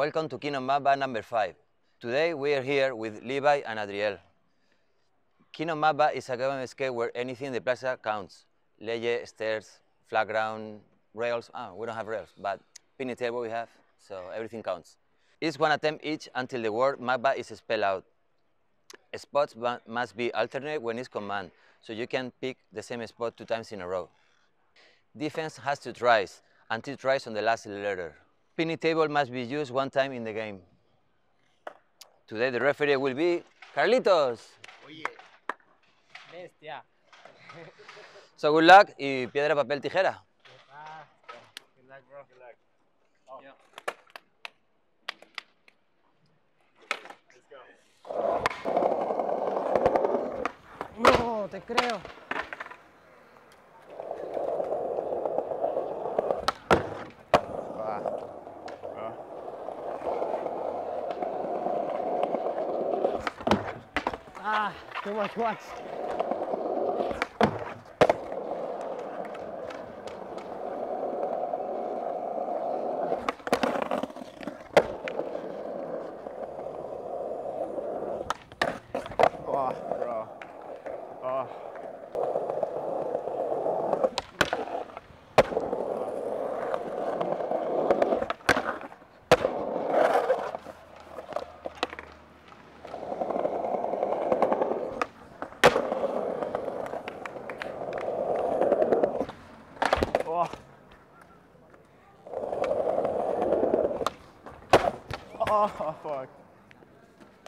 Welcome to King of Macba number 5. Today we are here with Levi and Adriel. King of Macba is a government scale where anything in the plaza counts. Leyes, stairs, flat ground, rails. We don't have rails, but picnic table we have, so everything counts. It's one attempt each until the word Macba is spelled out. Spots must be alternate when it's command, so you can pick the same spot 2 times in a row. Defense has 2 tries, and 2 tries on the last letter. Picnic table must be used 1 time in the game. Today the referee will be Carlitos. Oye. Bestia. So good luck y piedra, papel, tijera. Good luck, bro. Good luck. Oh. Yeah. No, te creo. Ah, too much watch. Oh, fuck. Okay. No. Ah. Ah. Ah.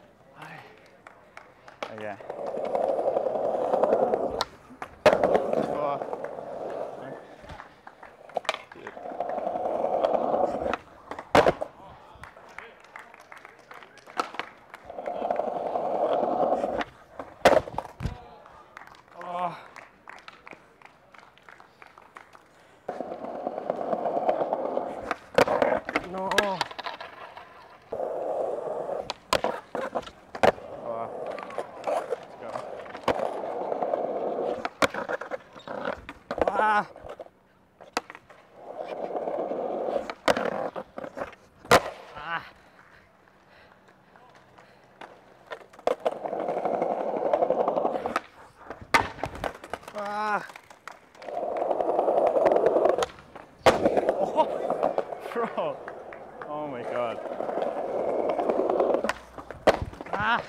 Oh, bro. Oh my God. Ah.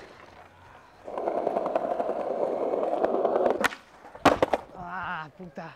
Ah, puta.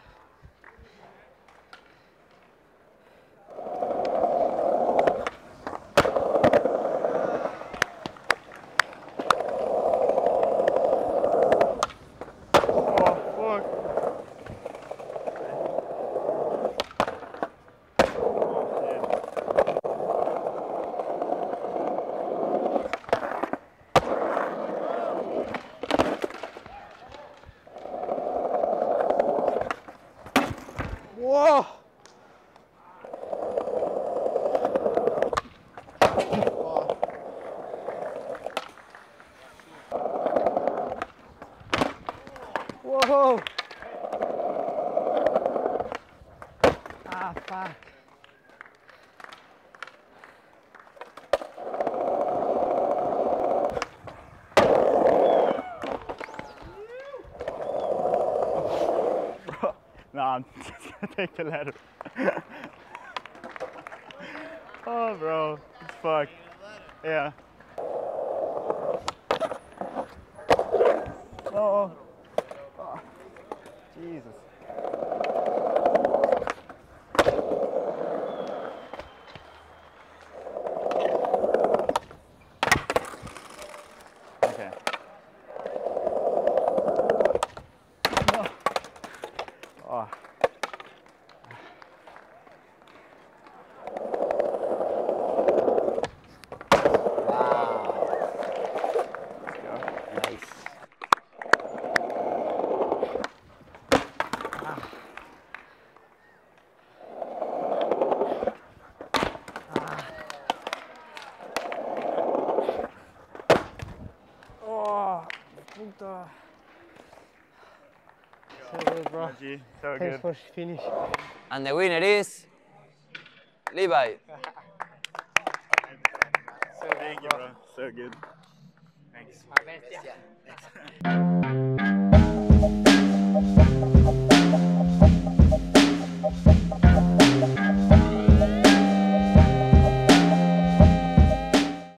Whoa! Whoa! Ah, fuck. No, I'm just gonna take the ladder. Oh, bro, it's fucked. Yeah. Oh. Oh. Jesus. Okay. Oh. Puta. So good, bro. So good. Thanks for finish. And the winner is Levi. Thank you, bro. So good. Thanks. My best, yeah.